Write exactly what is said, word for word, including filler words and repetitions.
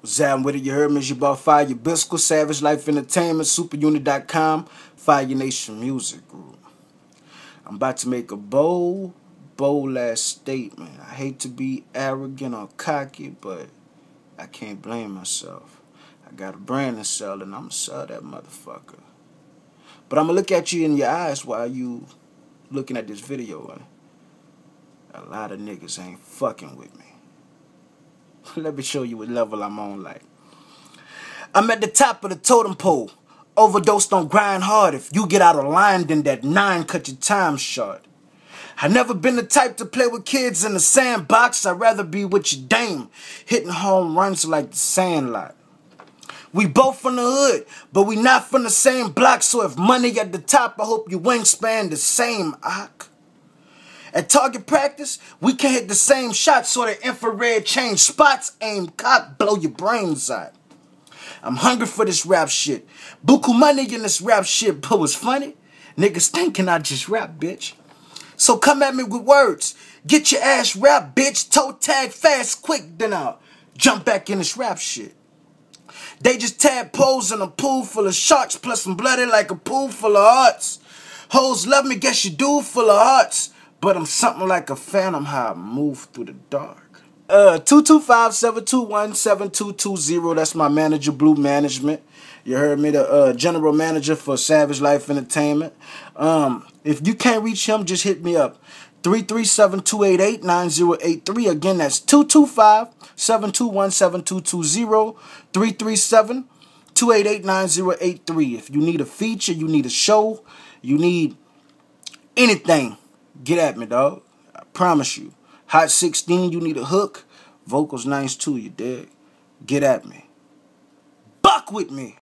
What's happening with it? You heard me. It's your boy Fiya Biskell, Savage Life Entertainment, Super Unit dot com, Fiya Nation Music Group. I'm about to make a bold, bold ass statement. I hate to be arrogant or cocky, but I can't blame myself. I got a brand to sell, and I'm gonna sell that motherfucker. But I'm gonna look at you in your eyes while you looking at this video, and a lot of niggas ain't fucking with me. Let me show you what level I'm on. Like, I'm at the top of the totem pole. Overdosed on grind hard. If you get out of line, then that nine cut your time short. I never been the type to play with kids in the sandbox. I'd rather be with your dame, hitting home runs like the Sandlot. We both from the hood, but we not from the same block. So if money at the top, I hope your wingspan the same, Ock. At target practice, we can hit the same shots, so the infrared change spots, aim, cock, blow your brains out. I'm hungry for this rap shit. Buku money in this rap shit, but what's funny? Niggas thinking I just rap, bitch. So come at me with words. Get your ass rap, bitch. Toe tag fast, quick, then I'll jump back in this rap shit. They just tadpoles in a pool full of sharks, plus I'm bloody like a pool full of hearts. Hoes love me, guess you do, full of hearts. But I'm something like a phantom, how I move through the dark. Uh, two two five, seven two one, seven two two zero. That's my manager, Blue Management. You heard me, the uh, general manager for Savage Life Entertainment. Um, if you can't reach him, just hit me up. three three seven, two eight eight, nine zero eight three. Again, that's two two five, seven two one, seven two two zero. three three seven, two eight eight, nine zero eight three. If you need a feature, you need a show, you need anything, get at me, dog. I promise you. Hot sixteen, you need a hook. Vocals nice too, you dig? Get at me. Buck with me.